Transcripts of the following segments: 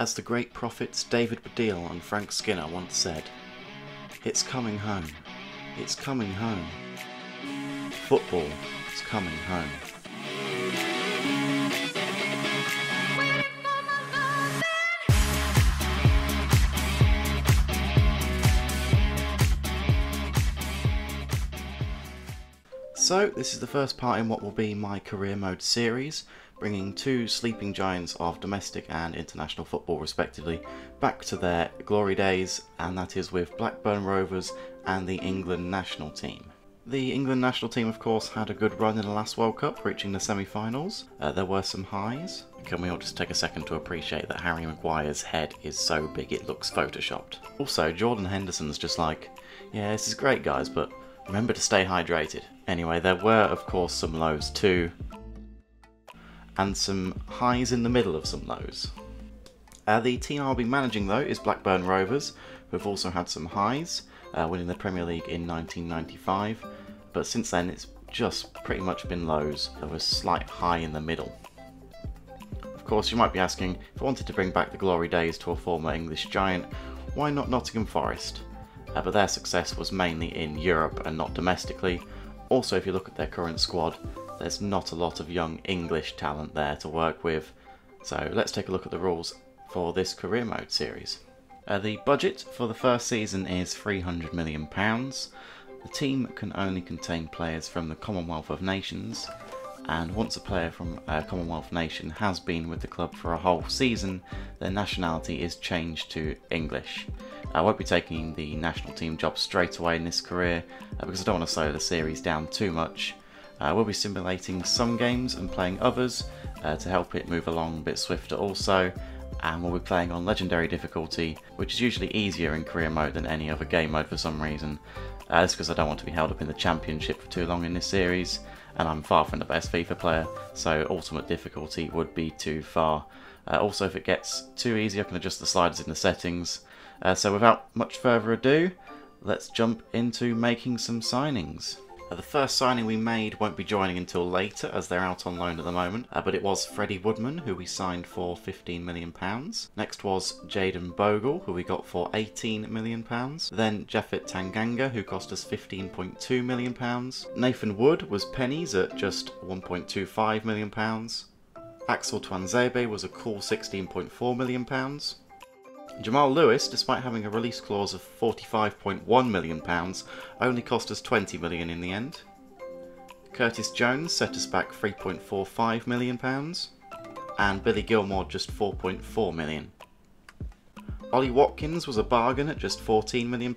As the great prophets David Baddiel and Frank Skinner once said, "It's coming home, it's coming home. Football is coming home." So this is the first part in what will be my career mode series, bringing two sleeping giants of domestic and international football respectively back to their glory days, and that is with Blackburn Rovers and the England national team. The England national team of course had a good run in the last World Cup, reaching the semi-finals. There were some highs. Can we all just take a second to appreciate that Harry Maguire's head is so big it looks photoshopped? Also, Jordan Henderson's just like, yeah, this is great guys, but remember to stay hydrated. Anyway, there were of course some lows too, and some highs in the middle of some lows. The team I'll be managing though is Blackburn Rovers, who've also had some highs, winning the Premier League in 1995, but since then it's just pretty much been lows, with a slight high in the middle. Of course you might be asking, if I wanted to bring back the glory days to a former English giant, why not Nottingham Forest? But their success was mainly in Europe and not domestically. Also, if you look at their current squad, there's not a lot of young English talent there to work with. So let's take a look at the rules for this career mode series. The budget for the first season is £300 million. The team can only contain players from the Commonwealth of Nations, and once a player from a Commonwealth nation has been with the club for a whole season, their nationality is changed to English. I won't be taking the national team job straight away in this career because I don't want to slow the series down too much. We'll be simulating some games and playing others to help it move along a bit swifter also, and we'll be playing on legendary difficulty, which is usually easier in career mode than any other game mode for some reason. That's because I don't want to be held up in the championship for too long in this series, and I'm far from the best FIFA player, so ultimate difficulty would be too far. Also, if it gets too easy I can adjust the sliders in the settings. So without much further ado, let's jump into making some signings. The first signing we made won't be joining until later as they're out on loan at the moment, but it was Freddie Woodman, who we signed for £15 million. Next was Jaden Bogle, who we got for £18 million. Then Jeffit Tanganga, who cost us £15.2 million. Nathan Wood was pennies at just £1.25 million. Axel Tuanzebe was a cool £16.4 million. Jamal Lewis, despite having a release clause of £45.1 million, only cost us £20 million in the end. Curtis Jones set us back £3.45 million, and Billy Gilmour just £4.4 million. Ollie Watkins was a bargain at just £14 million,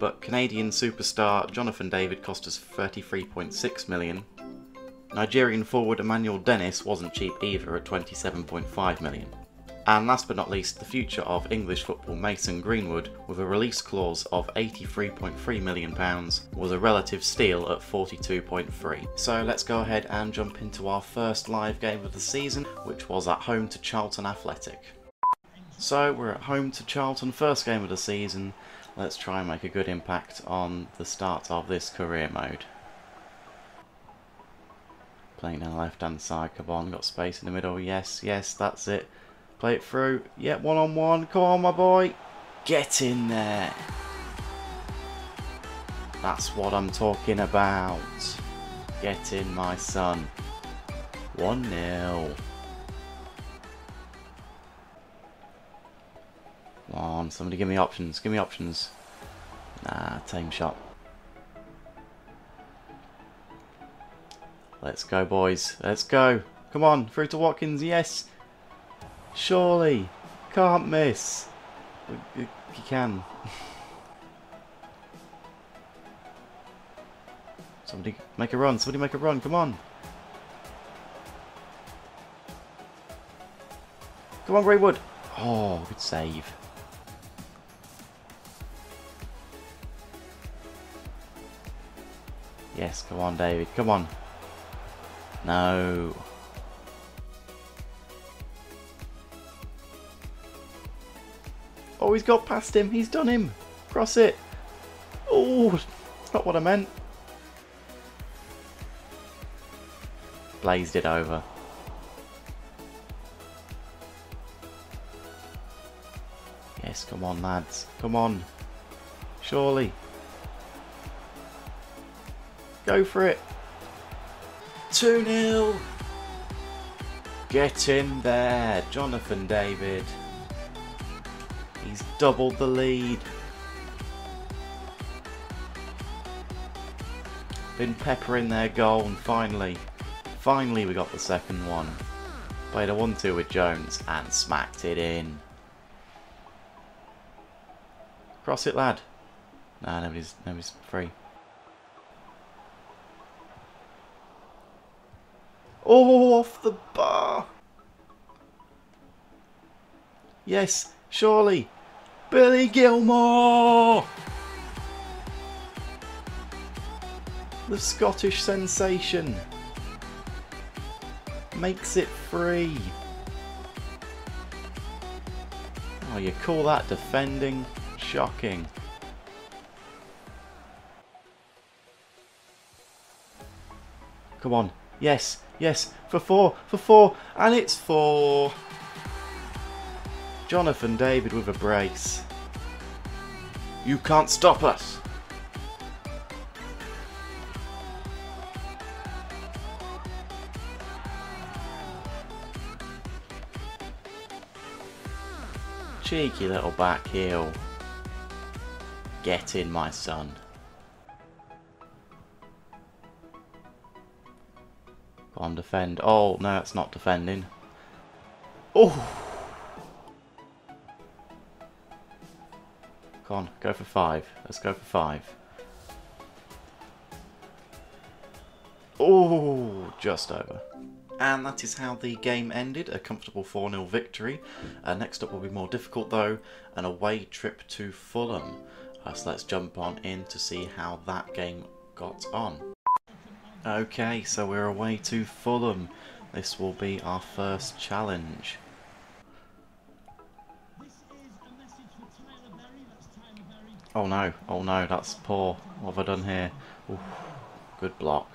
but Canadian superstar Jonathan David cost us £33.6 million. Nigerian forward Emmanuel Dennis wasn't cheap either at £27.5 million. And last but not least, the future of English football Mason Greenwood, with a release clause of £83.3 million, was a relative steal at 42.3. So let's go ahead and jump into our first live game of the season, which was at home to Charlton Athletic. So we're at home to Charlton, first game of the season. Let's try and make a good impact on the start of this career mode. Playing down the left hand side, come on, got space in the middle, yes, yes, that's it. Play it through. Yep, one on one. Come on, my boy. Get in there. That's what I'm talking about. Get in, my son. 1-0. Come on, somebody give me options. Give me options. Nah, tame shot. Let's go, boys. Let's go. Come on, through to Watkins. Yes. Surely, can't miss. You can. Somebody make a run, somebody make a run, come on. Come on, Greenwood. Oh, good save. Yes, come on, David, come on. No. Oh, he's got past him. He's done him. Cross it. Oh, not what I meant. Blazed it over. Yes, come on, lads. Come on. Surely. Go for it. 2-0. Get in there. Jonathan David. He's doubled the lead. Been peppering their goal, and finally we got the second one. Played a 1-2 with Jones and smacked it in. Cross it, lad. Nah, nobody's free. Oh, off the bar. Yes, surely. Billy Gilmour! The Scottish sensation makes it free. Oh, you call that defending? Shocking. Come on. Yes, yes, for four, and it's four. Jonathan David with a brace. You can't stop us. Cheeky little back heel. Get in, my son. Go on, defend. Oh, no, it's not defending. Oh! Come on, go for five. Let's go for five. Oh, just over. And that is how the game ended, a comfortable 4-0 victory. Next up will be more difficult though, an away trip to Fulham. So let's jump on in to see how that game got on. Okay, so we're away to Fulham. This will be our first challenge. Oh no, that's poor. What have I done here? Ooh, good block.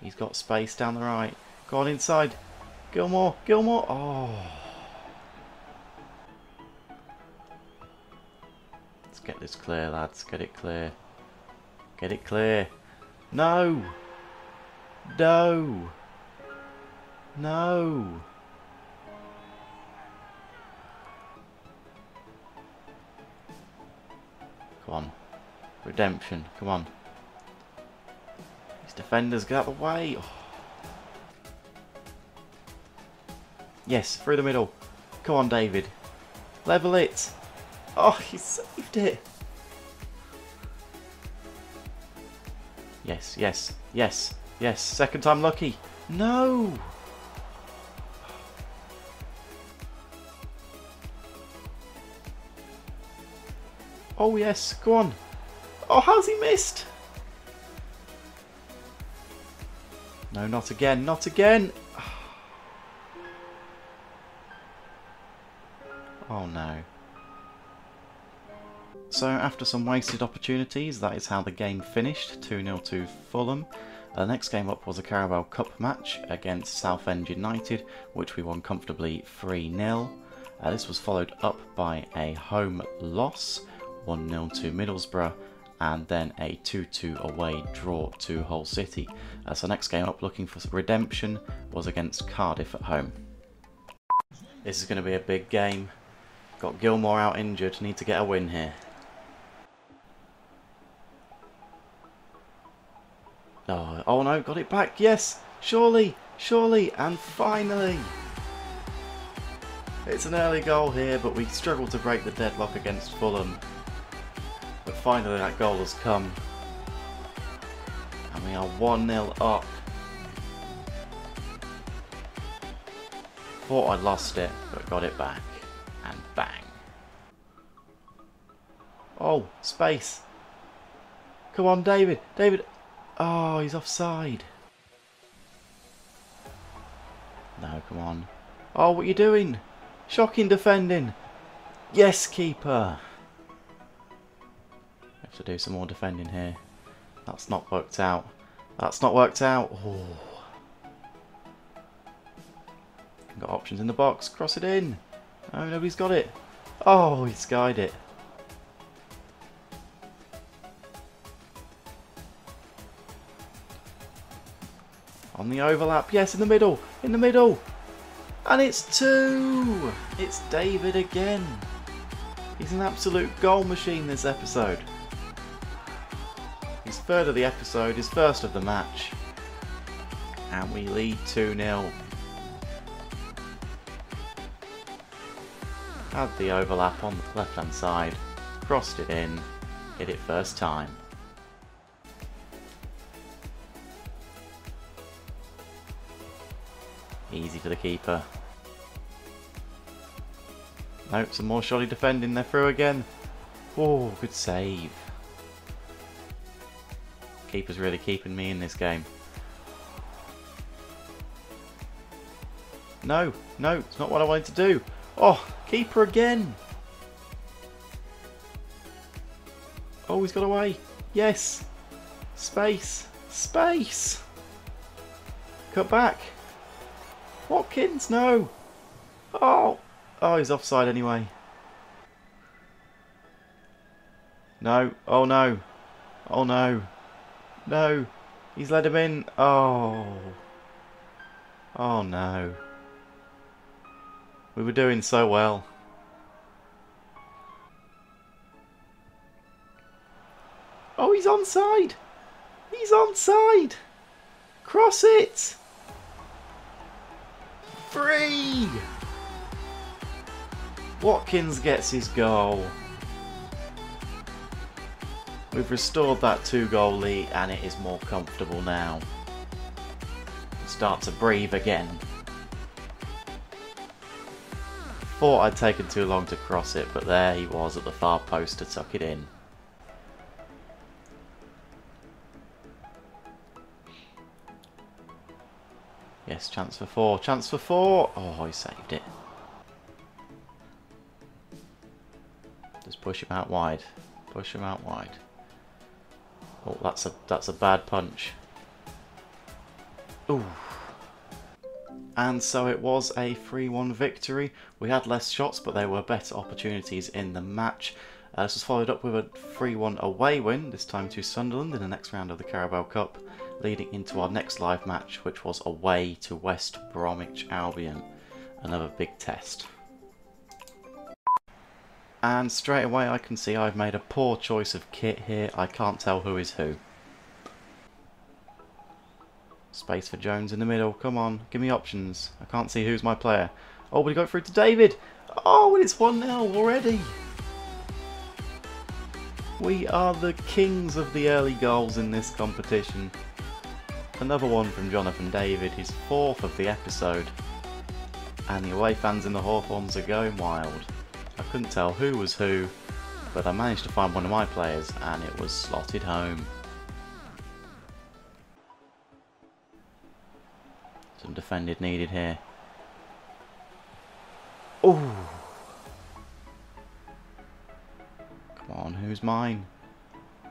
He's got space down the right. Go on inside. Gilmour, Gilmour. Oh. Let's get this clear, lads. Get it clear. Get it clear. No. No. No. Come on. Redemption. Come on. Defenders, get out of the way. Oh. Yes, through the middle. Come on, David. Level it. Oh, he saved it. Yes, yes, yes, yes. Second time lucky. No. Oh, yes. Go on. Oh, how's he missed? No, not again, not again! Oh no. So after some wasted opportunities, that is how the game finished, 2-0 to Fulham. The next game up was a Carabao Cup match against Southend United, which we won comfortably 3-0. This was followed up by a home loss, 1-0 to Middlesbrough, and then a 2-2 away draw to Hull City. So next game up, looking for redemption, was against Cardiff at home. This is going to be a big game. Got Gilmour out injured, need to get a win here. Oh, oh no, got it back, yes! Surely, surely, and finally! It's an early goal here, but we struggled to break the deadlock against Fulham. But finally that goal has come. And we are 1-0 up. Thought I'd lost it, but got it back. And bang. Oh, space. Come on, David. David. Oh, he's offside. No, come on. Oh, what are you doing? Shocking defending. Yes, keeper. To do some more defending here. That's not worked out. That's not worked out. Oh. Got options in the box. Cross it in. Oh, nobody's got it. Oh, he skied it. On the overlap. Yes, in the middle. In the middle. And it's two. It's David again. He's an absolute goal machine this episode. His third of the episode, his first of the match. And we lead 2-0. Had the overlap on the left hand side, crossed it in, hit it first time. Easy for the keeper. Nope, some more shoddy defending, they're through again. Oh, good save. Keeper's really keeping me in this game. No, no, it's not what I wanted to do. Oh, keeper again. Oh, he's got away. Yes. Space. Space. Cut back. Watkins, no. Oh. Oh, he's offside anyway. No. Oh, no. Oh, no. No. He's let him in. Oh. Oh, no. We were doing so well. Oh, he's onside. He's onside. Cross it. Free. Watkins gets his goal. We've restored that 2-goal lead and it is more comfortable now. Start to breathe again. Thought I'd taken too long to cross it, but there he was at the far post to tuck it in. Yes, chance for four, chance for four. Oh, he saved it. Just push him out wide. Push him out wide. Oh, that's a bad punch. Ooh. And so it was a 3-1 victory. We had less shots, but there were better opportunities in the match. This was followed up with a 3-1 away win, this time to Sunderland in the next round of the Carabao Cup, leading into our next live match, which was away to West Bromwich Albion. Another big test. And straight away I can see I've made a poor choice of kit here. I can't tell who is who. Space for Jones in the middle. Come on, give me options. I can't see who's my player. Oh, we go through to David. Oh, and it's 1-0 already. We are the kings of the early goals in this competition. Another one from Jonathan David, his fourth of the episode. And the away fans in the Hawthorns are going wild. I couldn't tell who was who, but I managed to find one of my players and it was slotted home. Some defended needed here. Ooh. Come on, who's mine?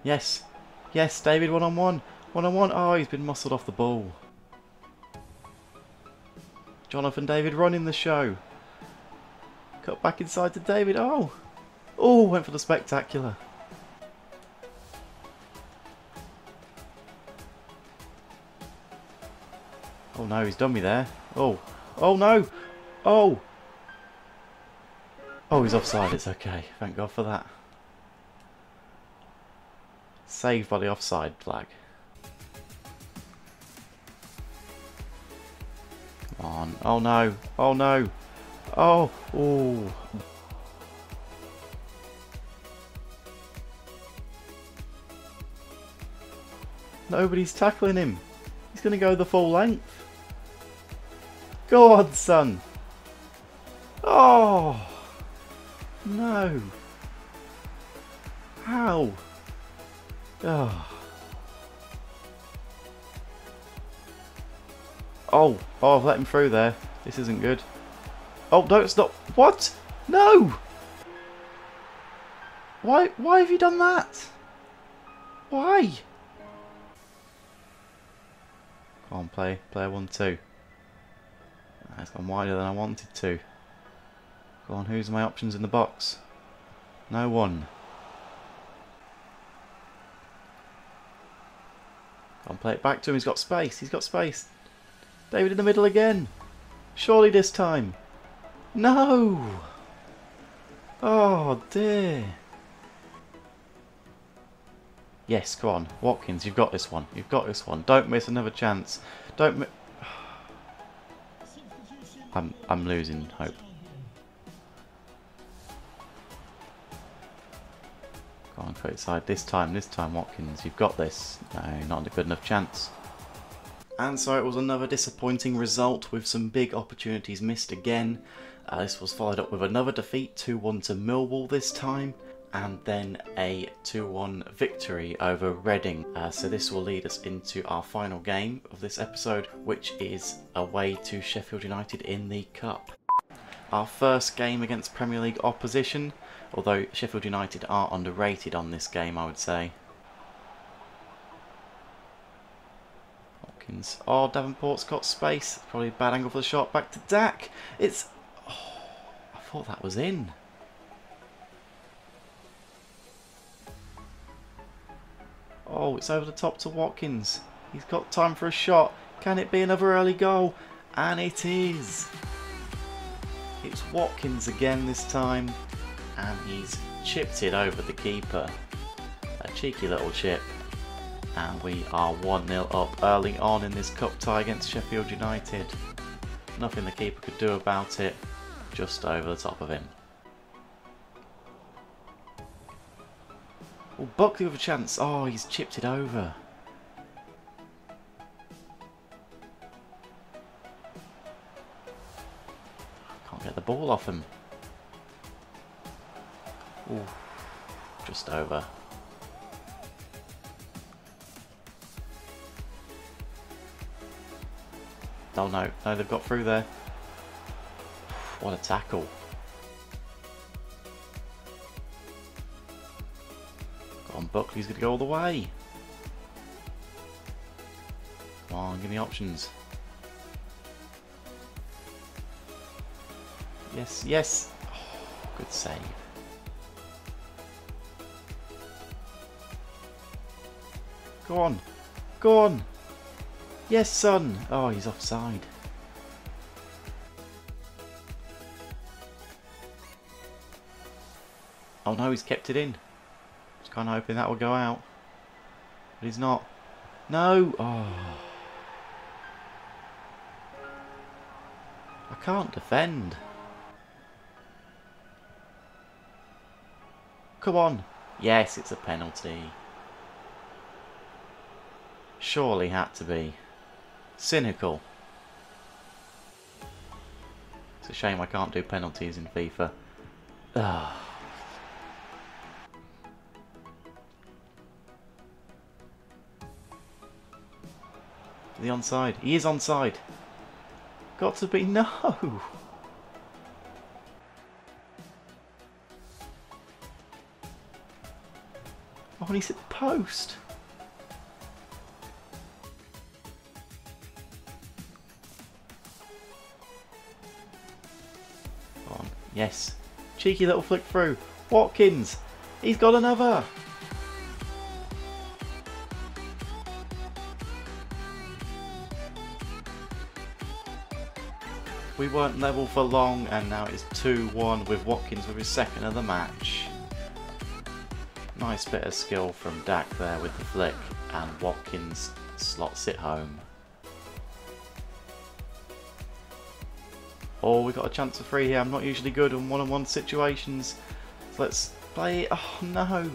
Yes. Yes, David, one-on-one. One-on-one. Oh, he's been muscled off the ball. Jonathan David running the show. Cut back inside to David. Oh. Oh, went for the spectacular. Oh no, he's done me there. Oh. Oh no. Oh. Oh, he's offside. It's okay. Thank God for that. Saved by the offside flag. Come on. Oh no. Oh no. Oh. Oh. Nobody's tackling him. He's going to go the full length. Go on, son. Oh, no. How? Oh. Oh, oh, I've let him through there. This isn't good. Oh, no, it's not. What? No. Why have you done that? Why? Come on, play. Player 1-2. That's gone wider than I wanted to. Go on, who's my options in the box? No one. I'll play it back to him. He's got space. He's got space. David in the middle again. Surely this time. No! Oh dear. Yes, go on. Watkins, you've got this one. You've got this one. Don't miss another chance. Don't miss... I'm losing hope. Go on, cut inside. This time, Watkins. You've got this. No, not a good enough chance. And so it was another disappointing result with some big opportunities missed again. This was followed up with another defeat, 2-1 to Millwall this time, and then a 2-1 victory over Reading. So this will lead us into our final game of this episode, which is away to Sheffield United in the Cup. Our first game against Premier League opposition, although Sheffield United are underrated on this game, I would say. Oh, Davenport's got space. Probably a bad angle for the shot. Back to Dak. It's... Oh, I thought that was in. Oh, it's over the top to Watkins. He's got time for a shot. Can it be another early goal? And it is. It's Watkins again this time. And he's chipped it over the keeper. A cheeky little chip. And we are 1-0 up early on in this cup tie against Sheffield United. Nothing the keeper could do about it, just over the top of him. Oh, Buckley with a chance. Oh, he's chipped it over. Can't get the ball off him. Oh, just over. Oh no, no, they've got through there. What a tackle. Come on, Buckley's going to go all the way. Come on, give me options. Yes, yes. Oh, good save. Go on, go on. Yes, son! Oh, he's offside. Oh no, he's kept it in. Just kind of hoping that will go out. But he's not. No! Oh. I can't defend. Come on! Yes, it's a penalty. Surely had to be. Cynical. It's a shame I can't do penalties in FIFA. Ugh. The onside. He is onside. Got to be. No! Oh, and he's at the post. Yes. Cheeky little flick through. Watkins. He's got another. We weren't level for long and now it's 2-1 with Watkins with his second of the match. Nice bit of skill from Dak there with the flick and Watkins slots it home. Oh, we got a chance for free here. I'm not usually good in one-on-one situations. So let's play it. Oh, no.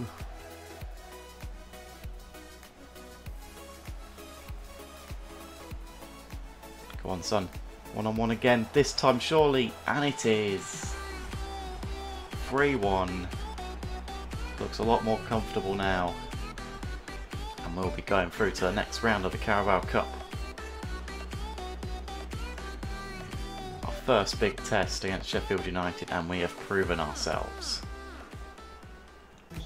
Come on, son. One-on-one again. This time, surely. And it is. 3-1. Looks a lot more comfortable now. And we'll be going through to the next round of the Carabao Cup. First big test against Sheffield United, and we have proven ourselves. Oh,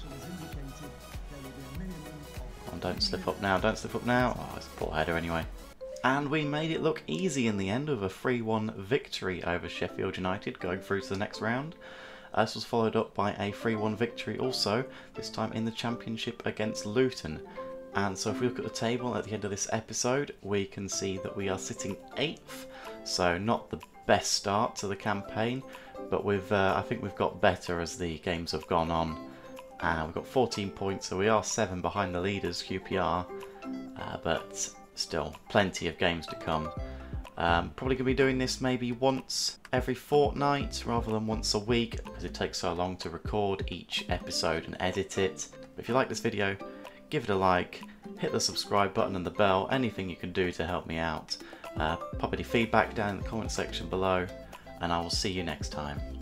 don't slip up now, don't slip up now. Oh, it's a poor header anyway. and we made it look easy in the end with a 3-1 victory over Sheffield United going through to the next round. This was followed up by a 3-1 victory also, this time in the Championship against Luton. And so if we look at the table at the end of this episode, we can see that we are sitting 8th, so not the best start to the campaign, but we've I think we've got better as the games have gone on. We've got 14 points, so we are 7 behind the leaders, QPR, but still plenty of games to come. Probably going to be doing this maybe once every fortnight rather than once a week, because it takes so long to record each episode and edit it. But if you like this video, give it a like, hit the subscribe button and the bell, anything you can do to help me out. Pop any feedback down in the comment section below, and I will see you next time.